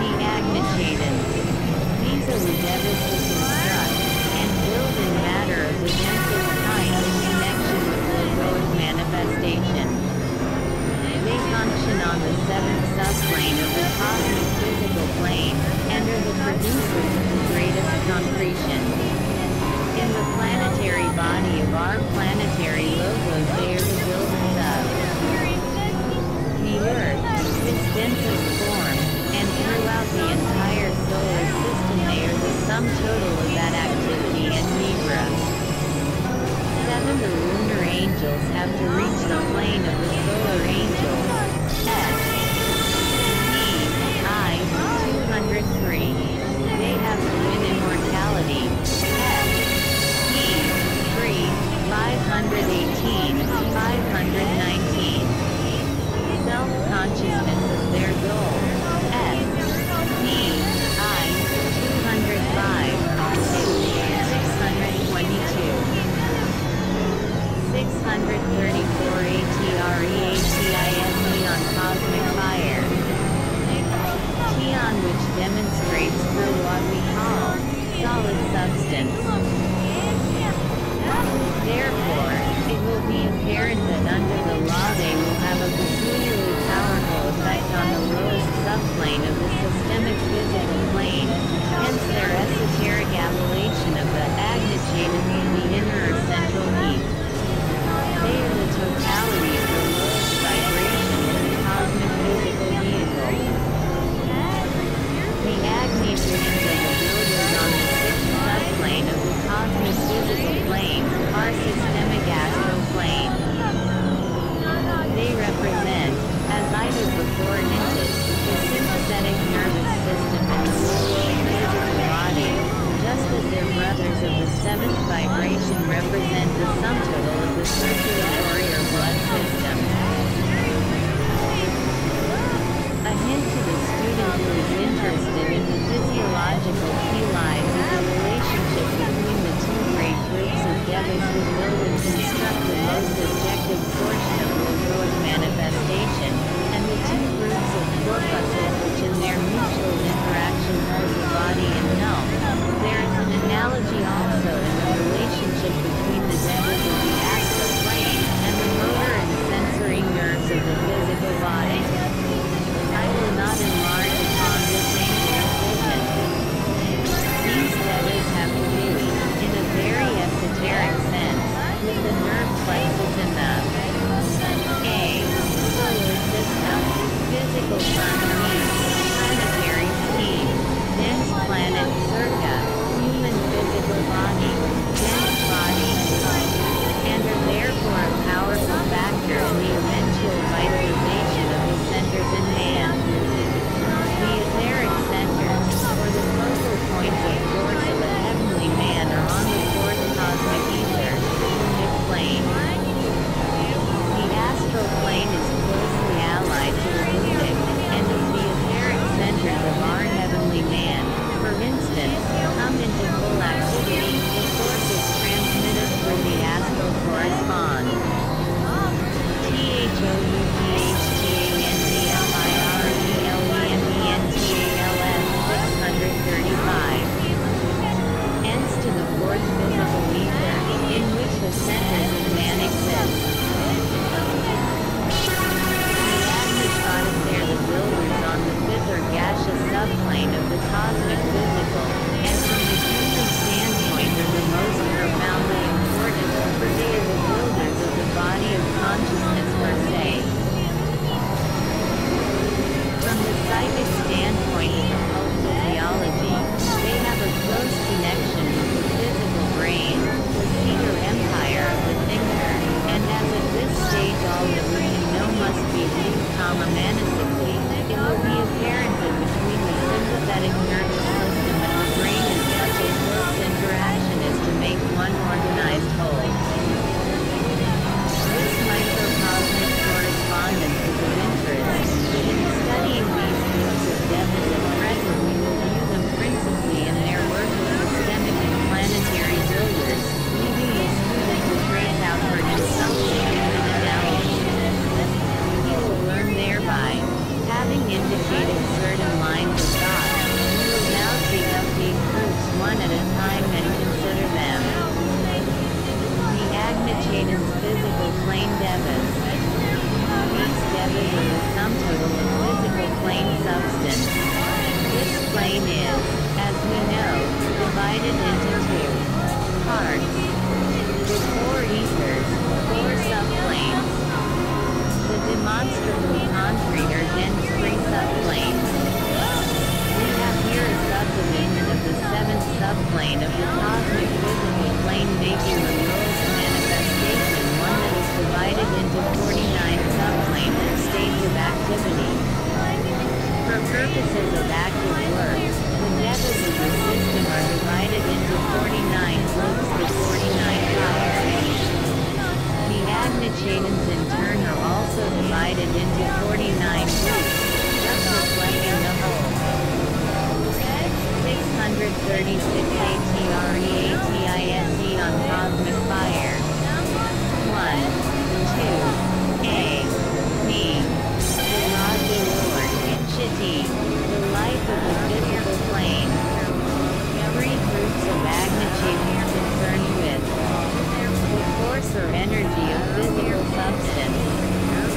be agitated. These are the devastating stuff, and building matter of the densest kind in connection with the road manifestation. They function on the seventh subplane of the cosmic physical plane, and are the producers of the greatest concretion. In the planetary body of our planetary logos they are the buildings of the Earth, its densest form, and throughout the entire solar system they are the sum total of that activity and vibra. Seven of the lunar angels have to reach the plane of the solar angel, S.E.I. 203. They have to win immortality, S.E. 3, 518, 519. Self-consciousness is their goal, S.E.I. 205, 2, 622. 634 ATREATISE on cosmic fire. Tion, which demonstrates through what we call solid substance. Therefore, it will be apparent that under the law they will have a peculiarly powerful effect on the lowest subplane of the systemic physical plane, hence their esoteric appellation of the agitated in the inner or central heat. They are the totality of the lowest vibration of the cosmic physical vehicle. The agitations of the builders on the sixth subplane of the cosmic physical plane, our systemic astral plane. They represent, as I did before hinted, the sympathetic nervous system and the lower physical body, just as their brothers of the seventh vibration represent the sum total of the circulatory or blood system. A hint to the student who is interested in the physiological key lies is the relationship between the two great groups of devas who build and construct the most objective portion of the road manifestation, and the two groups of corpuscles which in their mutual interaction hold the body in health. There is an analogy also in the relationship between the devas of the astral plane and the motor and sensory nerves of the physical body. I will not enlarge upon this ancient statement. These devas have to do, in a very esoteric sense, with the nerve plexus in the A. Solar system, physical planet, planetary scheme, dense planet circa, human physical body, dense body, and are therefore a powerful factor in the eventual vitalization of the centers in man. The etheric centers, or the focal points of force of a heavenly man, are on the fourth cosmic ether, lunar plane. The astral plane is closely allied to the lunar, and is the etheric centers of our heavenly man. For instance, come into full activity, the forces transmitted through the astral correspond. THOUGHTALIRELEMENTALS 635. Hence to the fourth physical ether, in which the centers of man exist. The Agnish there the builders on the fifth or gaseous subplane of the cosmic physical, and from the human standpoint are the most profoundly important, for they are the builders of the body of consciousness per se. From the psychic standpoint of physiology, they have a close connection with the physical brain, the seat or empire of the thinker, and as at this stage all that we know must be viewed manifestically, it will be apparent that between the sympathetic nervous system and the brain is such a close interaction as to make one organized whole. This microcosmic correspondence is of interest, but in studying these groups of devas at present we will view them principally in their work of systemic and planetary builders, leaving the student to trace outward in something of an analogy. He will learn thereby, having indicated certain lines of thought, monster meat on trainer and three subplanes. We have here a subdivision of the seventh subplane of the cosmic physical plane, making the world's manifestation one that is divided into 49 subplanes and states of activity. For purposes of active work, the depths of the system are divided into 49 groups to 49 constellations. The Agnachadans in turn are also divided into 49 groups, thus reflecting the whole. 636 ATREATISE on cosmic fire. 1, 2, A, B, the Lord, Chitti, the life of the physical plane. 3 groups of Agnachadans concerned with the force or energy of physical substance,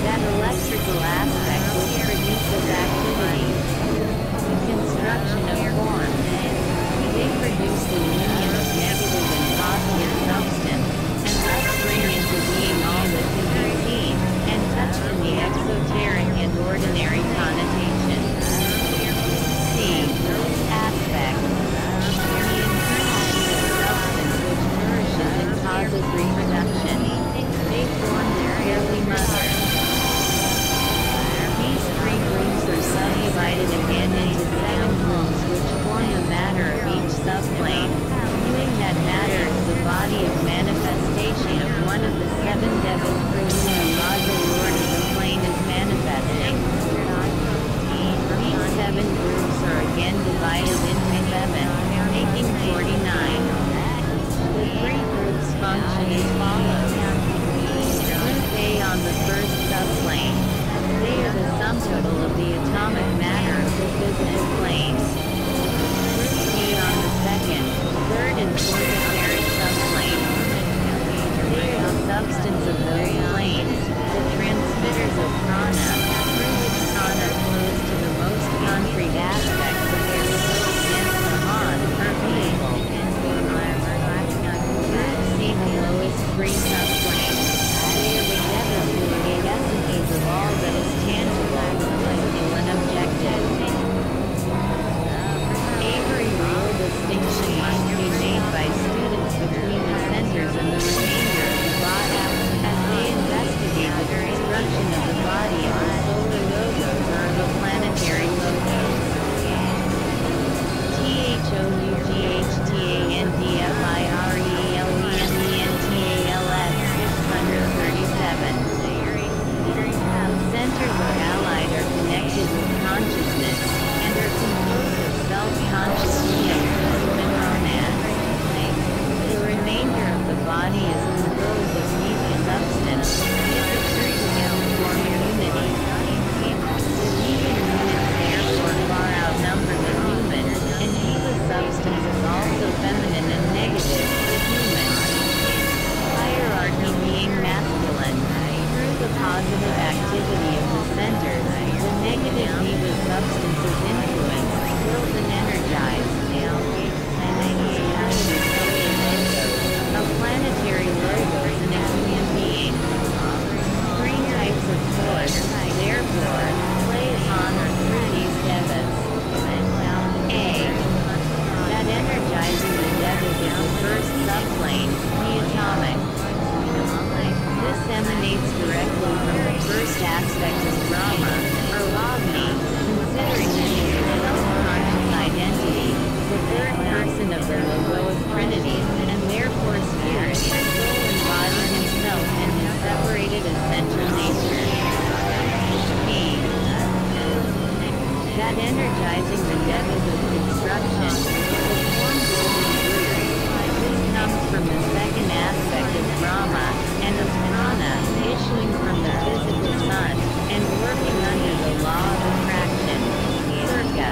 that electrical aspect which produces activity, the construction of form. They produce the union of negative and positive substance, and thus bring into being all that can be seen, and touch on the exoteric and ordinary connotation. C. Aspect. The internal substance which nourishes and causes reproduction. They form their early mother. These 3 groups are subdivided again into 7 groups which form the matter of each subplane, viewing that matter as the body of manifestation of one of the 7 devils through whom the Master Lord of the plane is manifesting. These 7 groups are again divided into 7, making 49. The 3 groups function as follows. Group A on the first subplane. They are the sum total of the atomic matter of the physical plane. Group B on the second, third and fourth etheric subplanes. They are the substance of those planes, the transmitters of prana, through which prana flows to the most concrete aspects of their results and the on per people. Group C the lowest 3 subplanes. They are the devils who are the essences of all that is tangible, collectible, and objective. Every real distinction must be made by students between the centers and the remainder of the body, as they investigate the construction of the body of the solar logos or the planetary logos. THOUGHTANDFIRELEMENTALS 637. The centers are allied or connected with consciousness, and are composed of self-conscious human monads. The remainder of the body is composed of meat and substance, mixed together forming unity. The vegan units therefore far outnumber the human, and Jiva's substance is also feminine and negative to the human. Hierarchy being masculine, through the positive activity of the centers, the negative Jiva substance is influenced, built and energized, and a planetary logo is an alien being. 3 types of force, therefore, play upon or through these devas. A. That energizing the devas is the first subplane, the atomic. This emanates directly from the first aspect of Brahma, or Agni, considering that it is an unconscious identity, the third person of the Logos Trinity, and therefore spirit, soul and body himself and his separated essential nature. B. That energizing the devas of construction, the form golden blue. This comes from the second aspect of Brahma, and of prana, issuing from the physical sun, and working under the law of attraction, Durga.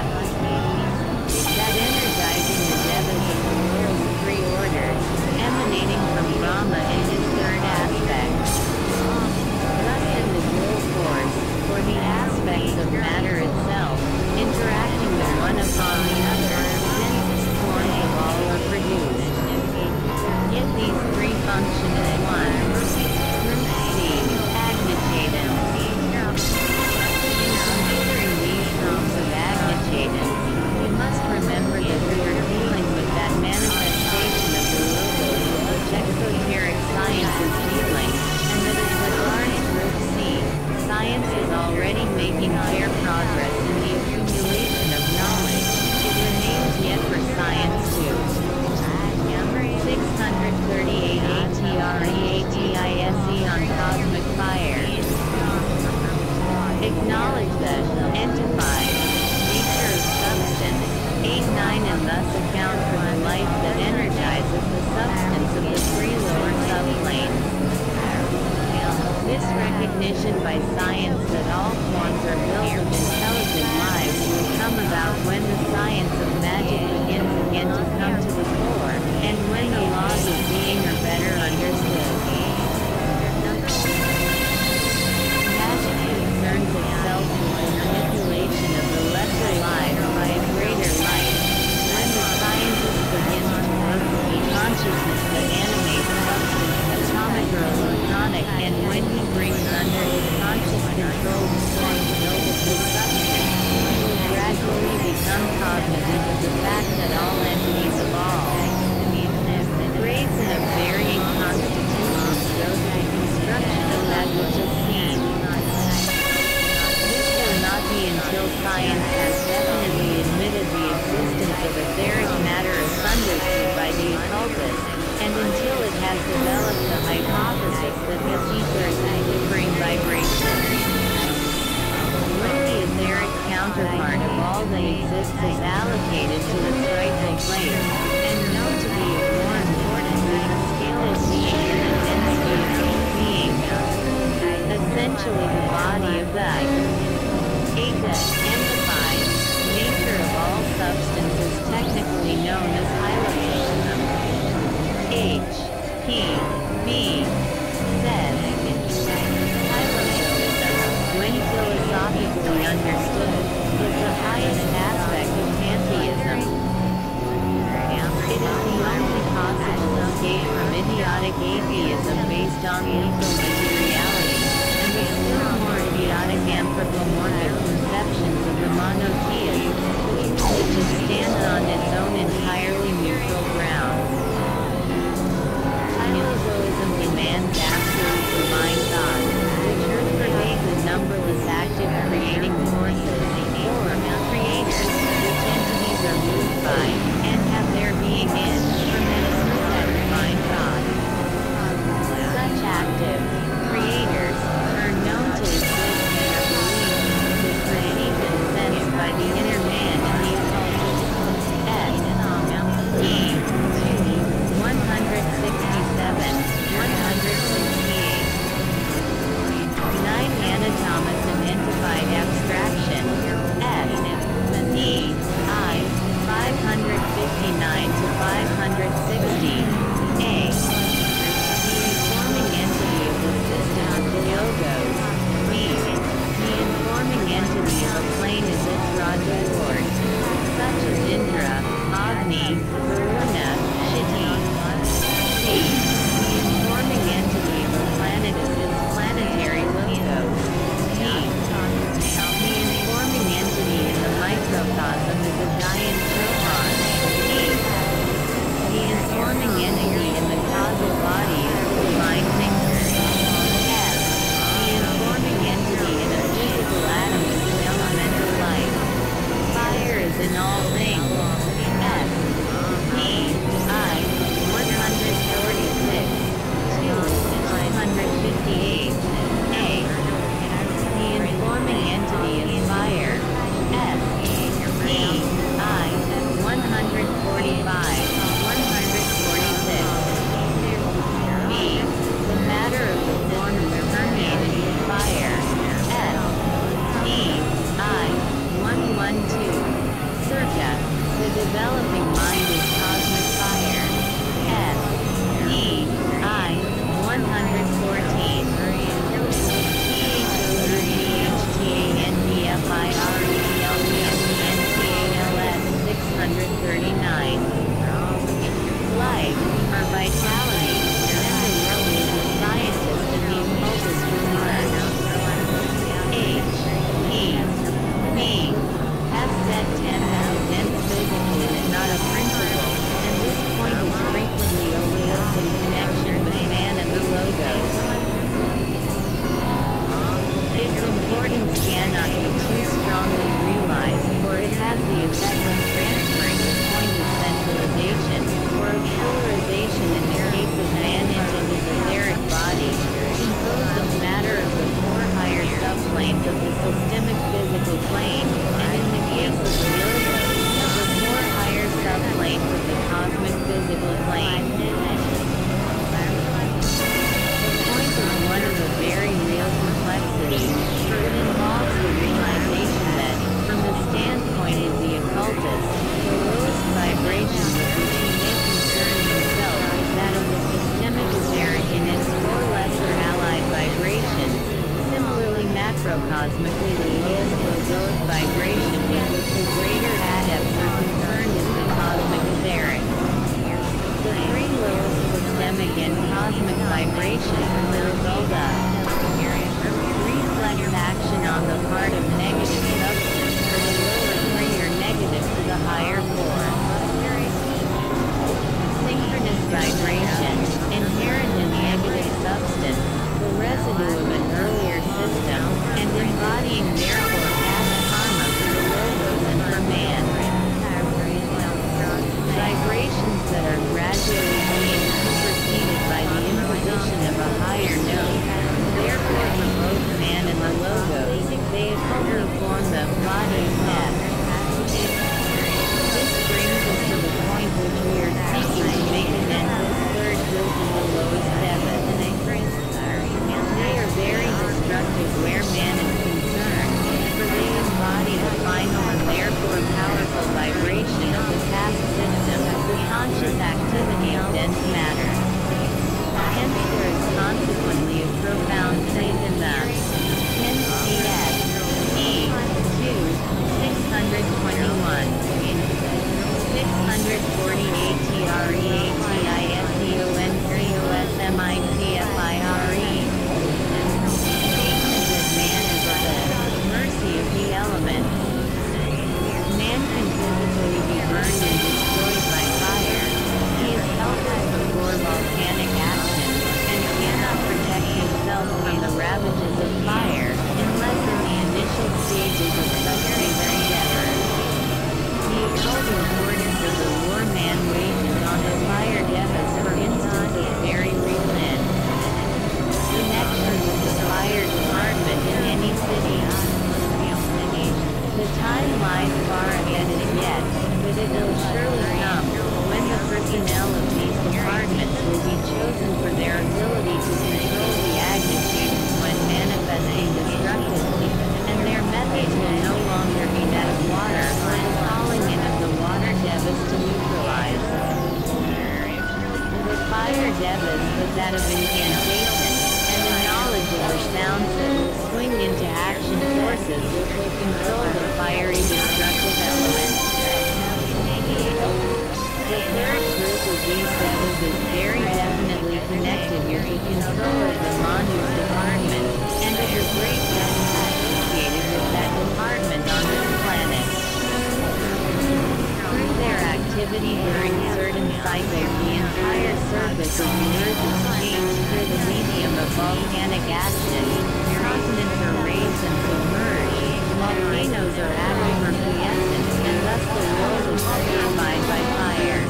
That energizing the devas of the world's 3 orders, emanating from Brahma in his third aspect. Thus in the dual force, or the aspects of matter itself, interacting with one upon the other, dense forms of all are produced. Yet these 3 function as one. Group C, Agnachadans. already making fair progress in the accumulation of knowledge. It remains yet for science too. Number 638 ATREATISE on Cosmic Fire. Acknowledge that, entify, nature of substance, 8-9 and thus account for the life that energizes the substance of the three lower subplanes. This recognition by science that all forms are built of intelligent lives will come about when the science of magic begins again to come to the fore, and when the laws of being are better understood. Magic concerns itself with the manipulation of the lesser life by a greater life. When the scientists begin to work with the consciousness that animates substance, atomic or electronic, and when he brings under his conscious control the form built of his substance, he will gradually become cognizant of the fact that all entities of all grades in a varying constitution show the construction of that which is seen. This will not be until science has definitely admitted the existence of etheric matter assundered by the occultist, and until it has developed the hypothesis that this ether is a differing vibration. When the etheric counterpart of all that exists is allocated to its rightful place, and known to be a more important scale of being and the density of being, essentially the body of that, Eta amplifies, nature of all substance is technically known as hylomorphism. H, P, B, Z. Hylomorphism, when philosophically understood, is the highest aspect of pantheism. It is the only possible escape from idiotic atheism based on lethal materiality, and the still more idiotic anthropomorphic conceptions of the monotheist, which is stands on its own entirely neutral ground. Hylomorphism demands absolute divine thought, which pervades the numberless active creating forces, or creators, which entities are moved by, and have their being in, from the essence that divine God. Such active creators are known to exist and are believed to be created and sensed by the inner man and the occultist. S. E. 167, 168. 9 anatomic. Specifically, the Isco zone vibration is the greater adept are concerned in the cosmic barrier. The three little systemic and cosmic vibration will go back. Reflex action on the part of negative substance from the lower three or negative to the higher four. Synchronous vibration, inherent in negative substance, the residue of an earlier system, and embodying therefore as karma to the logos and for man. Vibrations that are gradually being superseded by the imposition of a higher note. Therefore, the both man and the logos, they have form the body of death. This brings us to the point which we are seeking to make an end of the third group of the lowest seven. They are very destructive where man is concerned, for they embody the final and therefore powerful vibration of the past system of the conscious activity of dense matter. Hence there is consequently a profound faith in the 10 CF E 2 621 648 TREATISDONCOSMITFIRE. Statement that man is at the mercy of the elements. Man can physically be burned and destroyed by fire. He is helpless before volcanic action. Protect himself from the ravages of fire, unless in the initial stages of such a endeavor. The occult importance of the war man wages on the fire devas, for instance, is very recent. The connection with the fire department in any city. The time lies far ahead as yet, but it will surely come when the personnel of these departments will be chosen for their ability to control the agitations when manifesting destructively, and their methods will no longer be that of water, but falling in of the water devas to neutralize. The fire devas was that of incantation, and the knowledge of the sounds that will swing into action forces which will control the fiery destructive elements. The third group of these devils is very definitely connected with the control of the Manu department, and is a great devil associated with that department on this planet. Through their activity during certain cycles, the entire surface of the Earth is changed through the medium of volcanic action. Continents are raised and submerged, volcanoes are added for quiescence, and thus the world is purified by fire.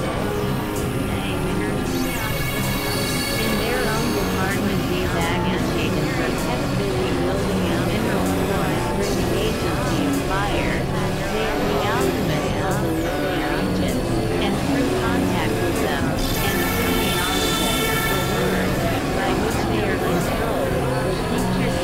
In their own department, these agitators are kept busy building a mineral forest through the agency of fire. They are the alchemists of the lower regions, and through contact with them, and through the knowledge of the words by which they are controlled, the teachers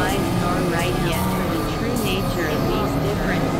minds nor right yet for the true nature of these differences.